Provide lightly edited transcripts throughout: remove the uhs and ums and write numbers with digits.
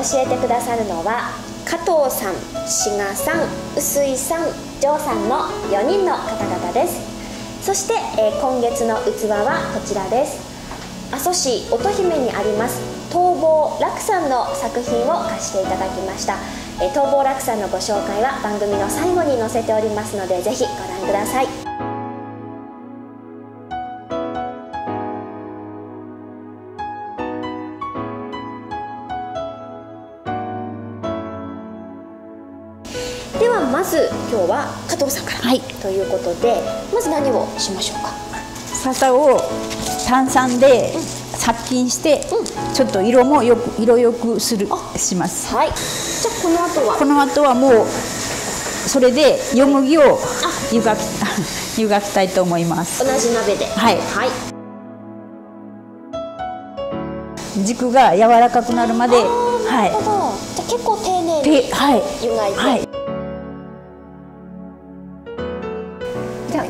教えてくださるのは加藤さん、志賀さん、臼井さん、城さんの4人の方々です。そして、今月の器はこちらです。阿蘇市乙姫にあります東坊楽さんの作品を貸していただきました。東坊楽さんのご紹介は番組の最後に載せておりますので、ぜひご覧ください。ではまず今日は加藤さんから、はい、ということで、まず何をしましょうか。笹を炭酸で殺菌して、うん、ちょっと色もよく色よくします。はい。じゃあこの後はもうそれでよもぎを湯がきたいと思います。同じ鍋で。はい。はい。軸が柔らかくなるまで。はい。じゃあ結構丁寧に湯がいて。はい。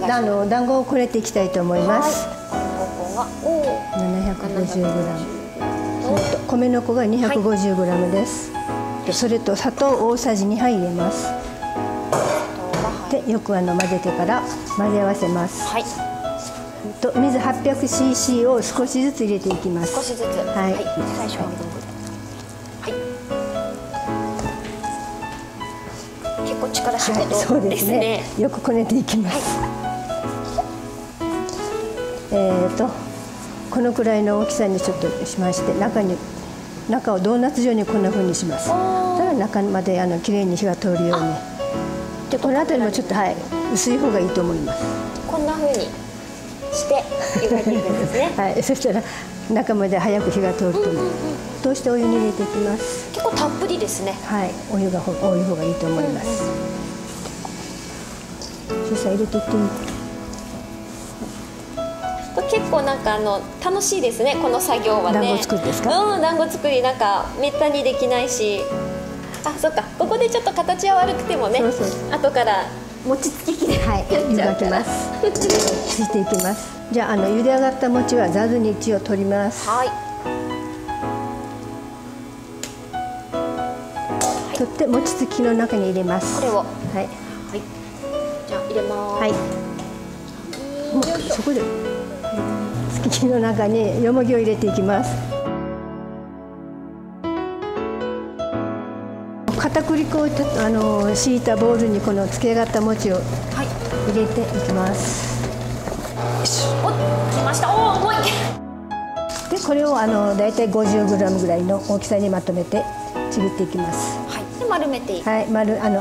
団子をこねていきたいと思います。750g。米の粉が250gです。それと砂糖大さじ2杯入れます。で、よく混ぜてから混ぜ合わせます。と水 800cc を少しずつ入れていきます。少しずつ。はい。最初は結構力仕事ですね。よくこねていきます。このくらいの大きさにちょっとしまして、中をドーナツ状にこんなふうにします。ただ中まできれいに火が通るように。でこの辺りもちょっと、はい、薄い方がいいと思います。こんなふうにして湯がいていくんですね。はい。そしたら中まで早く火が通ると思う。そうしてお湯に入れていきます。結構たっぷりですね。はい。お湯が多い方がいいと思います。そしたら入れていってみて、結構楽しいですね、この作業はね。団子作りですか？うん、団子作りめったにできないし、あ、そっか、ここでちょっと形は悪くてもね、後から餅つき機で湯がきます。ついていきます。じゃあ茹で上がった餅はざるに一応取ります。はい。取って餅つきの中に入れます。これを。はい。じゃあ入れます。はい。そこで。茎の中によもぎを入れていきます。片栗粉を敷いたボウルにこのつけ上がった餅を入れていきます。お、来ました。お、重い。でこれをだいたい50g ぐらいの大きさにまとめてちぎっていきます。はい。で丸めていく。はい。あ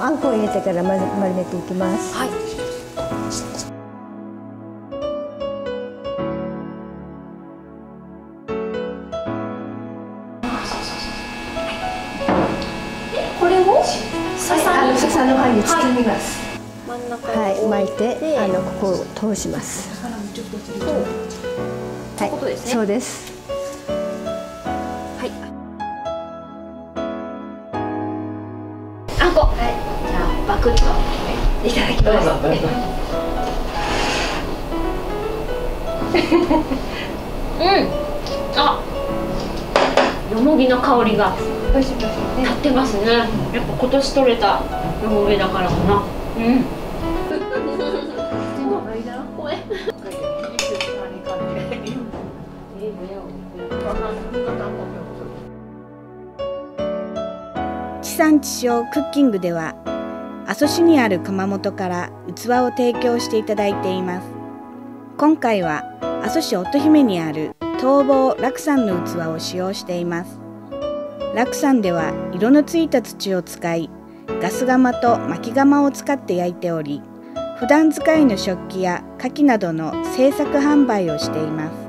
んこを入れてから丸めていきます。はい。笹の葉に包みます。はい、巻いてここを通します。はい、そうです。はい。あんこ、じゃあバクッといただきます。うん。あ、よもぎの香りが立ってますね。やっぱ今年取れた。よもぎだからかな。うん。地産地消クッキングでは、阿蘇市にある窯元から器を提供していただいています。今回は阿蘇市乙姫にある東坊楽さんの器を使用しています。楽さんでは色のついた土を使い、ガス釜と薪窯を使って焼いており、普段使いの食器や牡蠣などの製作販売をしています。